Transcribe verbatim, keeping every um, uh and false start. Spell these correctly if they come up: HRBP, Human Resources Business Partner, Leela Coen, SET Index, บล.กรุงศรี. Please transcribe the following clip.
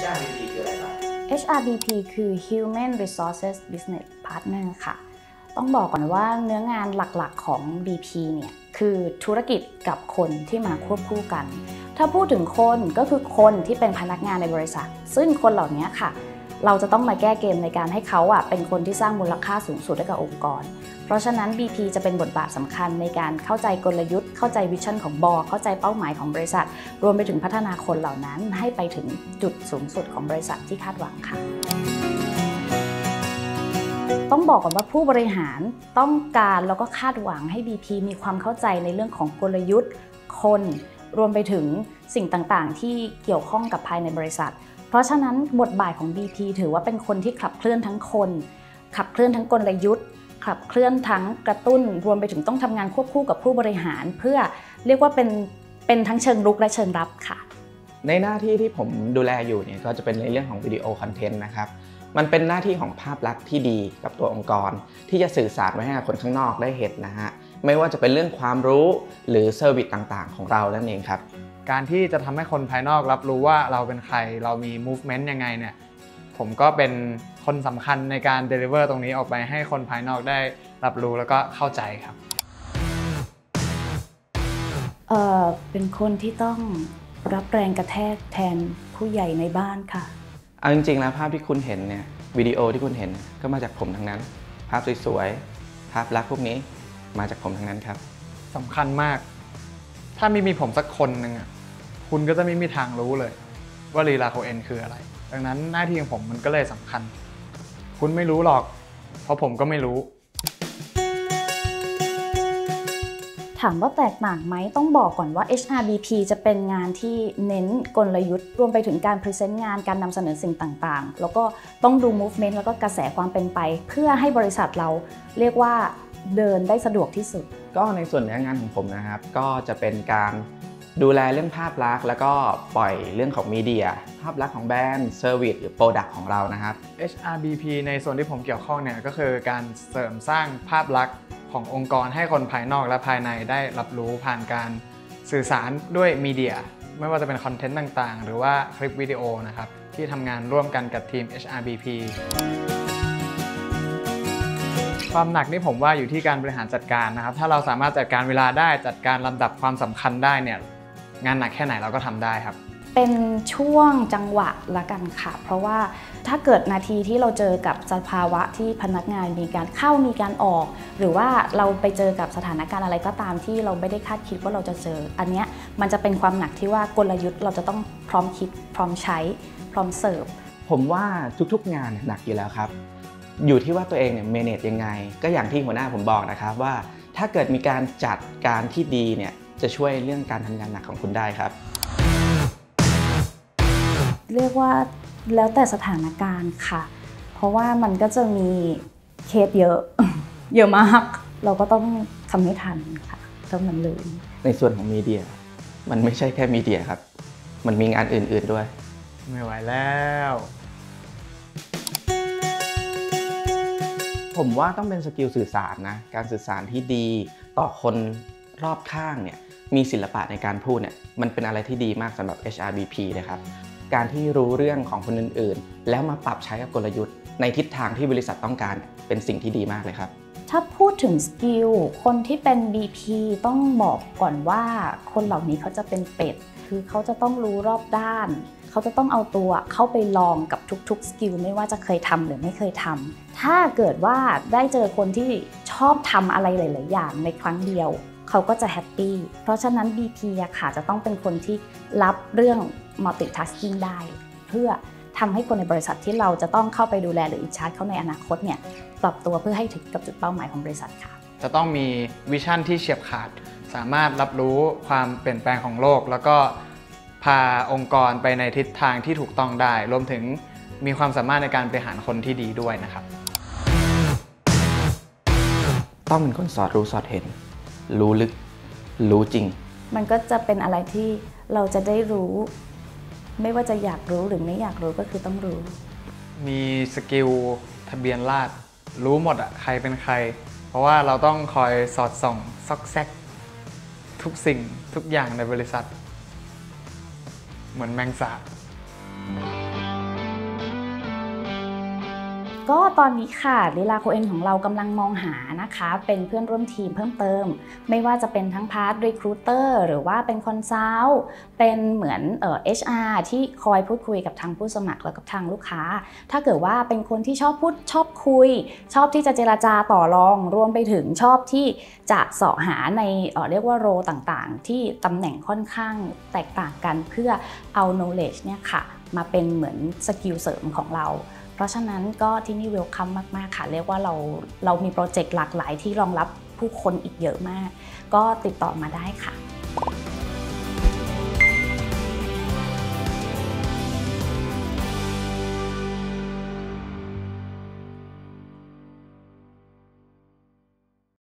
เอช อาร์ บี พี คืออะไรครับ เอช อาร์ บี พี คือ Human Resources Business Partner ค่ะต้องบอกก่อนว่าเนื้องานหลักๆของ บี พี เนี่ยคือธุรกิจกับคนที่มาควบคู่กันถ้าพูดถึงคนก็คือคนที่เป็นพนักงานในบริษัทซึ่งคนเหล่านี้ค่ะเราจะต้องมาแก้เกมในการให้เขาอ่ะเป็นคนที่สร้างมูลค่าสูงสุดให้กับองค์กรเพราะฉะนั้น บี พี จะเป็นบทบาทสำคัญในการเข้าใจกลยุทธ์เข้าใจวิชั่นของบอร์ดเข้าใจเป้าหมายของบริษัทรวมไปถึงพัฒนาคนเหล่านั้นให้ไปถึงจุดสูงสุดของบริษัทที่คาดหวังค่ะต้องบอกก่อนว่าผู้บริหารต้องการแล้วก็คาดหวังให้ บี พี มีความเข้าใจในเรื่องของกลยุทธ์คนรวมไปถึงสิ่งต่างๆที่เกี่ยวข้องกับภายในบริษัทเพราะฉะนั้นบทบาทของ บี พี ถือว่าเป็นคนที่ขับเคลื่อนทั้งคนขับเคลื่อนทั้งกลยุทธ์ขับเคลื่อนทั้งกระตุ้นรวมไปถึงต้องทำงานควบคู่กับผู้บริหารเพื่อเรียกว่าเป็นเป็นทั้งเชิงรุกและเชิงรับค่ะในหน้าที่ที่ผมดูแลอยู่เนี่ยก็จะเป็นในเรื่องของวิดีโอคอนเทนต์นะครับมันเป็นหน้าที่ของภาพลักษณ์ที่ดีกับตัวองค์กรที่จะสื่อสารไว้ให้คนข้างนอกได้เห็นนะฮะไม่ว่าจะเป็นเรื่องความรู้หรือเซอร์วิสต่างๆของเรานั่นเองครับการที่จะทำให้คนภายนอกรับรู้ว่าเราเป็นใครเรามี มูฟเมนต์ ยังไงเนี่ยผมก็เป็นคนสำคัญในการ เดลิเวอร์ ตรงนี้ออกไปให้คนภายนอกได้รับรู้แล้วก็เข้าใจครับเอ่อเป็นคนที่ต้องรับแรงกระแทกแทนผู้ใหญ่ในบ้านค่ะเอาจริงๆแล้วภาพที่คุณเห็นเนี่ยวิดีโอที่คุณเห็นก็มาจากผมทั้งนั้นภาพสวยๆภาพลักษณ์พวกนี้มาจากผมทั้งนั้นครับสำคัญมากถ้าไม่มีผมสักคนหนึ่งอ่ะคุณก็จะไม่มีทางรู้เลยว่าลีลาโคเอนคืออะไรดังนั้นหน้าที่ของผมมันก็เลยสำคัญคุณไม่รู้หรอกเพราะผมก็ไม่รู้ถามว่าแตกต่างไหมต้องบอกก่อนว่า เอช อาร์ บี พี จะเป็นงานที่เน้นกลยุทธ์รวมไปถึงการพรีเซนต์งานการนำเสนอสิ่งต่างๆแล้วก็ต้องดู มูฟเมนต์ แล้วก็กระแสความเป็นไปเพื่อให้บริษัทเราเรียกว่าเดินได้สะดวกที่สุดก็ในส่วนเนื้องานของผมนะครับก็จะเป็นการดูแลเรื่องภาพลักษณ์แล้วก็ปล่อยเรื่องของมีเดียภาพลักษณ์ของแบรนด์เซอร์วิสหรือ โปรดักต์ ของเรานะครับ เอช อาร์ บี พี ในส่วนที่ผมเกี่ยวข้องเนี่ยก็คือการเสริมสร้างภาพลักษณ์ขององค์กรให้คนภายนอกและภายในได้รับรู้ผ่านการสื่อสารด้วยมีเดียไม่ว่าจะเป็นคอนเทนต์ต่างๆหรือว่าคลิปวิดีโอนะครับที่ทำงานร่วมกันกับทีม เอช อาร์ บี พี ความหนักนี่ผมว่าอยู่ที่การบริหารจัดการนะครับถ้าเราสามารถจัดการเวลาได้จัดการลำดับความสำคัญได้เนี่ยงานหนักแค่ไหนเราก็ทำได้ครับเป็นช่วงจังหวะละกันค่ะเพราะว่าถ้าเกิดนาทีที่เราเจอกับสภาวะที่พนักงานมีการเข้ามีการออกหรือว่าเราไปเจอกับสถานการณ์อะไรก็ตามที่เราไม่ได้คาดคิดว่าเราจะเจออันเนี้ยมันจะเป็นความหนักที่ว่ากลยุทธ์เราจะต้องพร้อมคิดพร้อมใช้พร้อมเสิร์ฟผมว่าทุกๆงานหนักอยู่แล้วครับอยู่ที่ว่าตัวเองเนี่ย แมเนจ ยังไงก็อย่างที่หัวหน้าผมบอกนะครับว่าถ้าเกิดมีการจัดการที่ดีเนี่ยจะช่วยเรื่องการทำงานหนักของคุณได้ครับเรียกว่าแล้วแต่สถานการณ์ค่ะเพราะว่ามันก็จะมีเคสเยอะเยอะมากเราก็ต้องทำให้ทันค่ะต้องนำเลยในส่วนของมีเดียมันไม่ใช่แค่มีเดียครับมันมีงานอื่นๆด้วยไม่ไหวแล้วผมว่าต้องเป็นสกิลสื่อสารนะการสื่อสารที่ดีต่อคนรอบข้างเนี่ยมีศิลปะในการพูดเนี่ยมันเป็นอะไรที่ดีมากสำหรับ เอช อาร์ บี พี นะครับการที่รู้เรื่องของคนอื่นๆแล้วมาปรับใช้กับกลยุทธ์ในทิศทางที่บริษัทต้องการเป็นสิ่งที่ดีมากเลยครับถ้าพูดถึงสกิลคนที่เป็น บี พี ต้องบอกก่อนว่าคนเหล่านี้เขาจะเป็นเป็ดคือเขาจะต้องรู้รอบด้านเขาจะต้องเอาตัวเข้าไปลองกับทุกๆสกิลไม่ว่าจะเคยทำหรือไม่เคยทำถ้าเกิดว่าได้เจอคนที่ชอบทำอะไรหลายๆอย่างในครั้งเดียวเขาก็จะแฮปปี้เพราะฉะนั้น บี พี อะค่ะจะต้องเป็นคนที่รับเรื่อง มัลติทาสกิ้ง ได้เพื่อทำให้คนในบริษัทที่เราจะต้องเข้าไปดูแลหรืออินชาร์จเขาในอนาคตเนี่ยปรับตัวเพื่อให้ถึงกับจุดเป้าหมายของบริษัทค่ะจะต้องมีวิชั่นที่เฉียบขาดสามารถรับรู้ความเปลี่ยนแปลงของโลกแล้วก็พาองค์กรไปในทิศทางที่ถูกต้องได้รวมถึงมีความสามารถในการบริหารคนที่ดีด้วยนะครับต้องเป็นคนสอดรู้สอดเห็นรู้ลึกรู้จริงมันก็จะเป็นอะไรที่เราจะได้รู้ไม่ว่าจะอยากรู้หรือไม่อยากรู้ก็คือต้องรู้มีสกิลทะเบียนราษฎร์รู้หมดอะใครเป็นใครเพราะว่าเราต้องคอยสอดส่องซอกแซกทุกสิ่งทุกอย่างในบริษัทเหมือนแมงสาบ ก็ตอนนี้ค่ะลีลาโคเอนของเรากำลังมองหานะคะเป็นเพื่อนร่วมทีมเพิ่มเติมไม่ว่าจะเป็นทั้งพาร์ทรีครูเตอร์หรือว่าเป็นคอนซัลท์เป็นเหมือนเอ่อ เอช อาร์ ที่คอยพูดคุยกับทางผู้สมัครแล้วกับทางลูกค้าถ้าเกิดว่าเป็นคนที่ชอบพูดชอบคุยชอบที่จะเจรจาต่อรองรวมไปถึงชอบที่จะเสาะหาในเอ่อเรียกว่าโรต่างๆที่ตำแหน่งค่อนข้างแตกต่างกันเพื่อเอา knowledge เนี่ยค่ะมาเป็นเหมือนสกิลเสริมของเราเพราะฉะนั้นก็ที่นี่เวลคัมมากๆค่ะเรียกว่าเราเรามีโปรเจกต์หลากหลายที่รองรับผู้คนอีกเยอะมากก็ติดต่อมาได้ค่ะ